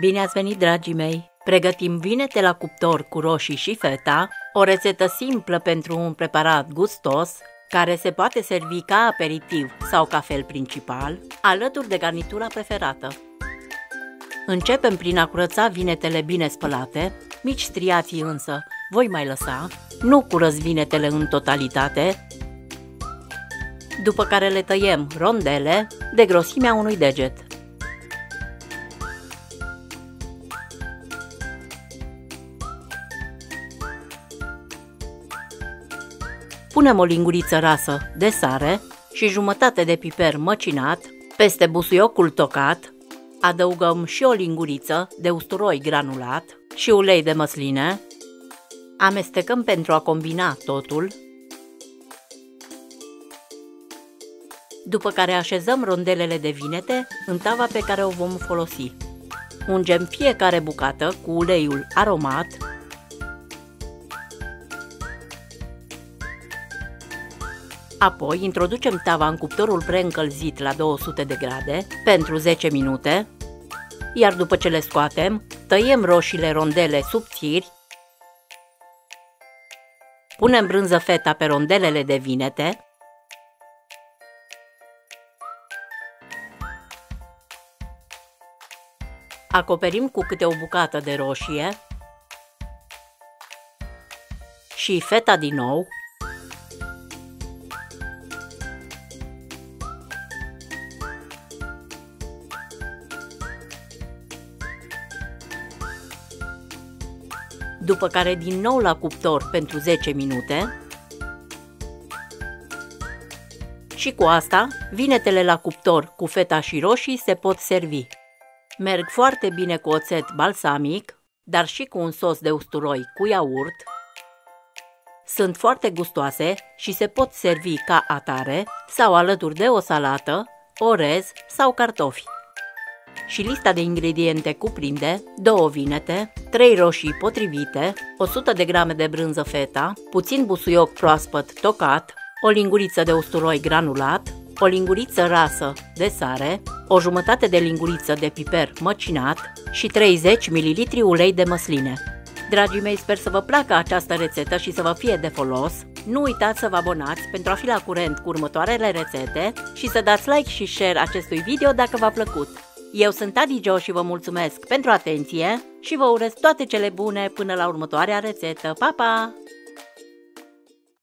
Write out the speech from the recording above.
Bine ați venit, dragii mei! Pregătim vinete la cuptor cu roșii și feta, o rețetă simplă pentru un preparat gustos, care se poate servi ca aperitiv sau ca fel principal, alături de garnitura preferată. Începem prin a curăța vinetele bine spălate, mici striații însă voi mai lăsa, nu curăț vinetele în totalitate, după care le tăiem rondele de grosimea unui deget. Punem o linguriță rasă de sare și jumătate de piper măcinat peste busuiocul tocat, adăugăm și o linguriță de usturoi granulat și ulei de măsline, amestecăm pentru a combina totul, după care așezăm rondelele de vinete în tava pe care o vom folosi. Ungem fiecare bucată cu uleiul aromat, apoi introducem tava în cuptorul preîncălzit la 200 de grade pentru 10 minute, iar după ce le scoatem, tăiem roșiile rondele subțiri, punem brânză feta pe rondelele de vinete, acoperim cu câte o bucată de roșie și feta din nou, după care din nou la cuptor pentru 10 minute și cu asta vinetele la cuptor cu feta și roșii se pot servi. Merg foarte bine cu oțet balsamic, dar și cu un sos de usturoi cu iaurt. Sunt foarte gustoase și se pot servi ca atare sau alături de o salată, orez sau cartofi. Și lista de ingrediente cuprinde 2 vinete, 3 roșii potrivite, 100 de grame de brânză feta, puțin busuioc proaspăt tocat, o linguriță de usturoi granulat, o linguriță rasă de sare, o jumătate de linguriță de piper măcinat și 30 ml ulei de măsline. Dragii mei, sper să vă placă această rețetă și să vă fie de folos. Nu uitați să vă abonați pentru a fi la curent cu următoarele rețete și să dați like și share acestui video dacă v-a plăcut. Eu sunt Adi Jo și vă mulțumesc pentru atenție și vă urez toate cele bune până la următoarea rețetă. Pa, pa!